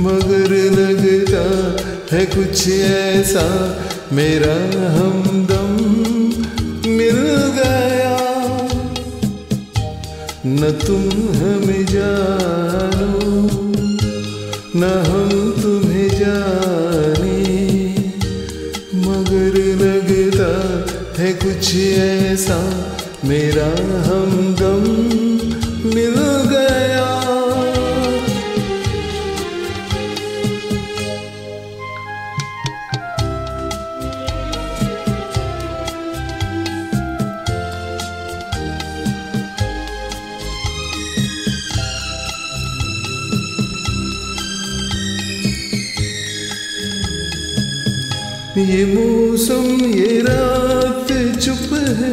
मगर लगता है कुछ ऐसा मेरा हमदम मिल गया। न तुम हमें जानो न हम तुम्हें जाने, मगर लगता है कुछ ऐसा मेरा हमदम मिल गया। ये मौसम ये रात चुप है,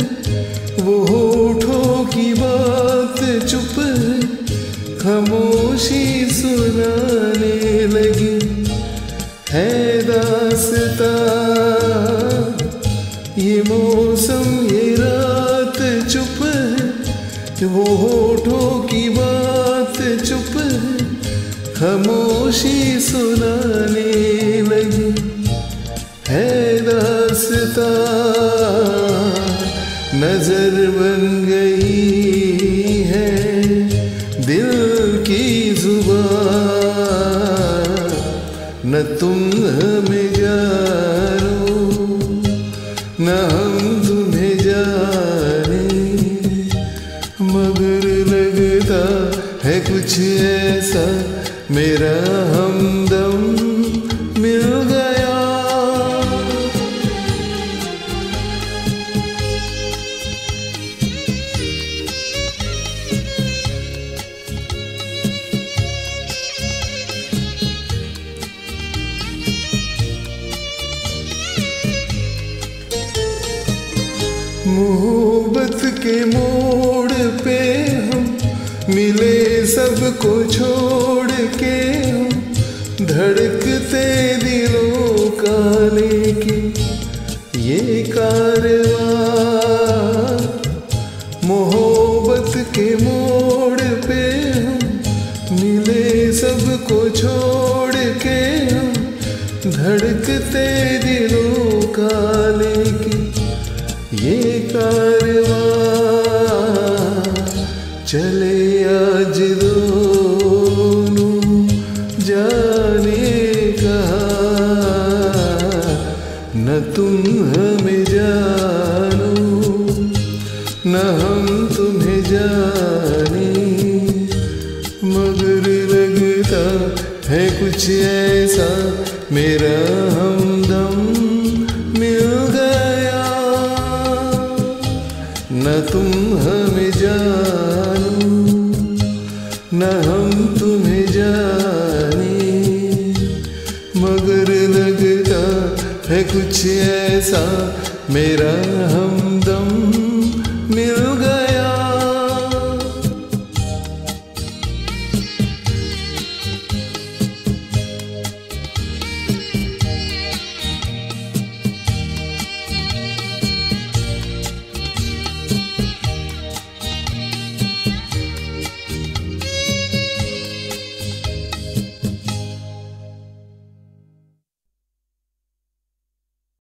वो होठों की बात चुप है, खामोशी सुनाने लगी है दास्ता। ये मौसम ये रात चुप है, वो होठों की बात चुप है, खामोशी सुनाने लगी है दास्ता। नजर बन गई है दिल की जुबान, न तुम हमें जानो न हम तुम्हें जाने, मगर लगता है कुछ ऐसा मेरा हमदम मिल गया। मोहब्बत के मोड़ पे हम मिले सबको छोड़ के, हम धड़कते दिलों का लेके ये कारवां। मोहब्बत के मोड़ पे हम मिले सबको छोड़ के, हम धड़कते दिलों का लेके ये कारवां चले आज दोनों जाने कहाँ। न तुम हमें जानो न हम तुम्हें जाने, मगर लगता है कुछ ऐसा मेरा हमदम। न तुम हमें जानो न हम तुम्हें जाने, मगर लगता है कुछ ऐसा मेरा हम।